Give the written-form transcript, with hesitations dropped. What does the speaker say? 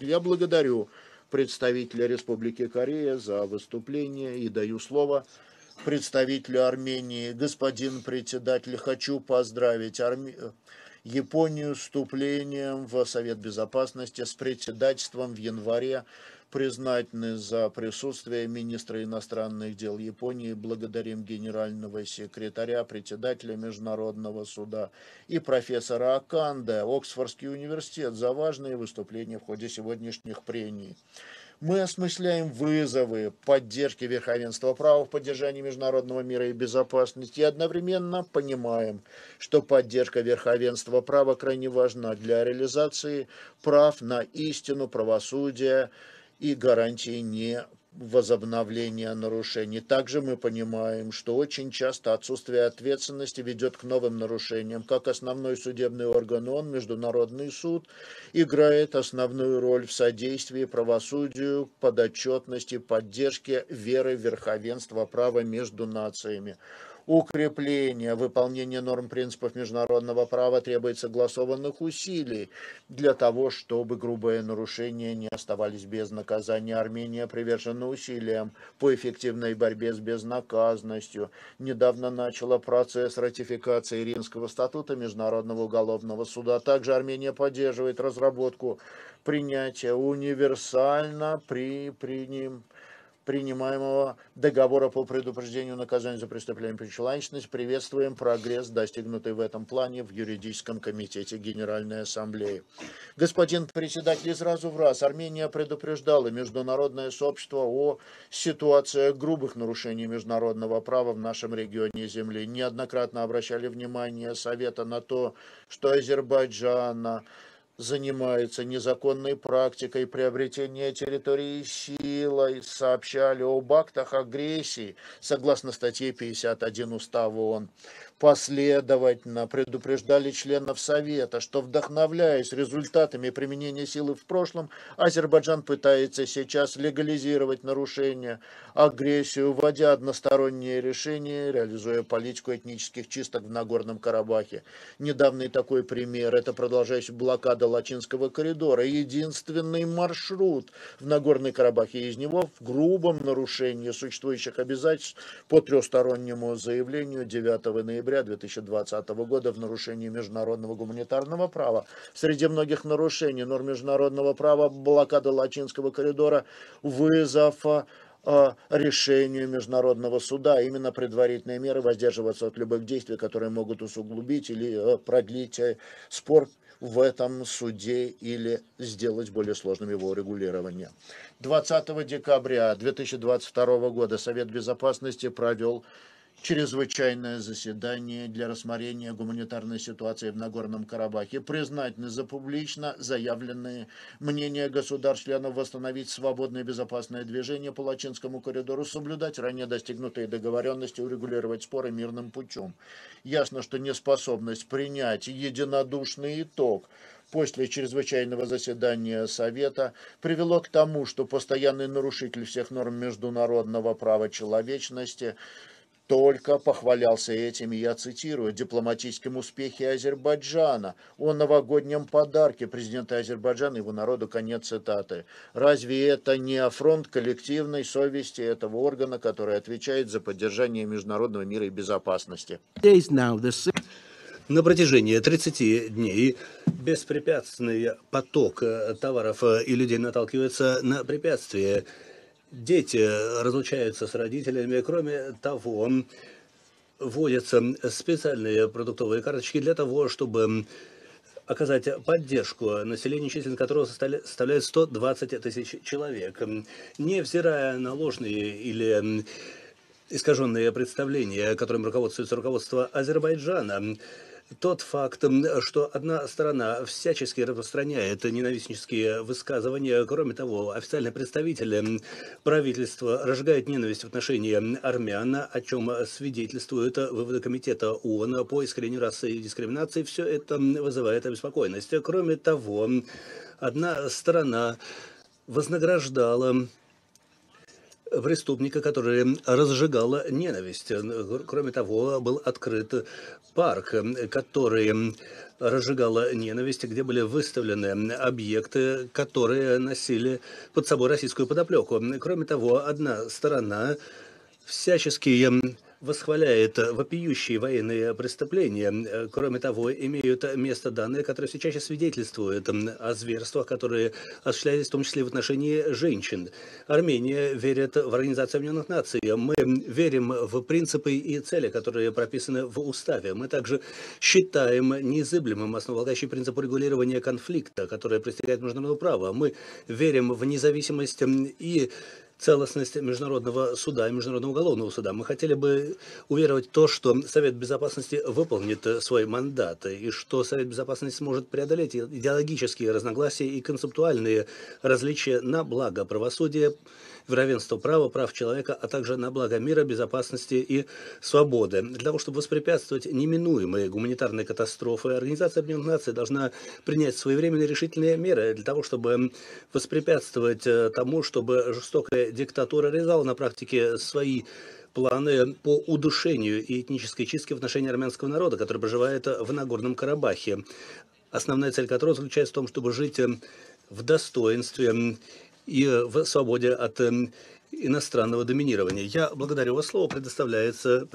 Я благодарю представителя Республики Корея за выступление и даю слово представителю Армении. Господин председатель, хочу поздравить Японию с вступлением в Совет Безопасности, с председательством в январе. Признательны за присутствие министра иностранных дел Японии. Благодарим генерального секретаря, председателя Международного суда и профессора Аканде, Оксфордский университет, за важные выступления в ходе сегодняшних прений. Мы осмысляем вызовы поддержки верховенства права в поддержании международного мира и безопасности и одновременно понимаем, что поддержка верховенства права крайне важна для реализации прав на истину, правосудие и гарантии невозобновления нарушений. Также мы понимаем, что очень часто отсутствие ответственности ведет к новым нарушениям. Как основной судебный орган ООН, Международный суд играет основную роль в содействии правосудию, подотчетности, поддержке веры в верховенство права между нациями. Укрепление выполнения норм принципов международного права требует согласованных усилий для того, чтобы грубые нарушения не оставались без наказания. Армения привержена усилиям по эффективной борьбе с безнаказанностью. Недавно начала процесс ратификации Римского статута Международного уголовного суда. Также Армения поддерживает разработку принятия универсально принимаемого договора по предупреждению наказания за преступление против человечности. Приветствуем прогресс, достигнутый в этом плане в юридическом комитете Генеральной Ассамблеи. Господин председатель, сразу в раз Армения предупреждала международное сообщество о ситуации грубых нарушений международного права в нашем регионе земли. Неоднократно обращали внимание Совета на то, что Азербайджан занимается незаконной практикой приобретения территории силой, сообщали об актах агрессии, согласно статье 51 Устава ООН. Последовательно предупреждали членов Совета, что, вдохновляясь результатами применения силы в прошлом, Азербайджан пытается сейчас легализировать нарушения, агрессию, вводя односторонние решения, реализуя политику этнических чисток в Нагорном Карабахе. Недавний такой пример – это продолжающая блокада Лачинского коридора, единственный маршрут в Нагорный Карабах, и из него в грубом нарушении существующих обязательств по трехстороннему заявлению 9 ноября 2020 года в нарушении международного гуманитарного права. Среди многих нарушений норм международного права блокада Лачинского коридора, вызов решению Международного суда, именно предварительные меры воздерживаться от любых действий, которые могут усугубить или продлить спор в этом суде или сделать более сложным его регулирование. 20 декабря 2022 года Совет Безопасности провел чрезвычайное заседание для рассмотрения гуманитарной ситуации в Нагорном Карабахе. Признательны за публично заявленные мнения государств-членов восстановить свободное и безопасное движение по Лачинскому коридору, соблюдать ранее достигнутые договоренности, урегулировать споры мирным путем. Ясно, что неспособность принять единодушный итог после чрезвычайного заседания Совета привело к тому, что постоянный нарушитель всех норм международного права человечности только похвалялся этим, я цитирую, дипломатическим успехе Азербайджана, о новогоднем подарке президента Азербайджана и его народу, конец цитаты. Разве это не афронт коллективной совести этого органа, который отвечает за поддержание международного мира и безопасности? На протяжении 30 дней беспрепятственный поток товаров и людей наталкивается на препятствия. Дети разлучаются с родителями. Кроме того, вводятся специальные продуктовые карточки для того, чтобы оказать поддержку населению, численность которого составляет 120 тысяч человек. Невзирая на ложные или искаженные представления, которым руководствуется руководство Азербайджана, тот факт, что одна сторона всячески распространяет ненавистнические высказывания, кроме того, официальные представители правительства разжигают ненависть в отношении армян, о чем свидетельствуют выводы Комитета ООН по искоренению расы и дискриминации, все это вызывает обеспокоенность. Кроме того, одна сторона вознаграждала преступника, который разжигал ненависть. Кроме того, был открыт парк, который разжигал ненависть, где были выставлены объекты, которые носили под собой российскую подоплеку. Кроме того, одна сторона всячески восхваляет вопиющие военные преступления. Кроме того, имеют место данные, которые все чаще свидетельствуют о зверствах, которые осуществлялись в том числе в отношении женщин. Армения верит в Организацию Объединенных Наций. Мы верим в принципы и цели, которые прописаны в Уставе. Мы также считаем неизыблемым основополагающий принцип регулирования конфликта, который пристегает международного права. Мы верим в независимость и целостность Международного суда и Международного уголовного суда. Мы хотели бы уверовать в то, что Совет Безопасности выполнит свой мандат, и что Совет Безопасности сможет преодолеть идеологические разногласия и концептуальные различия на благо правосудия, равенства права, прав человека, а также на благо мира, безопасности и свободы. Для того, чтобы воспрепятствовать неминуемые гуманитарные катастрофы, Организация Объединенных Наций должна принять своевременные решительные меры для того, чтобы воспрепятствовать тому, чтобы жестокая диктатура реализовала на практике свои планы по удушению и этнической чистке в отношении армянского народа, который проживает в Нагорном Карабахе, основная цель которого заключается в том, чтобы жить в достоинстве и в свободе от иностранного доминирования. Я благодарю вас. Слово предоставляется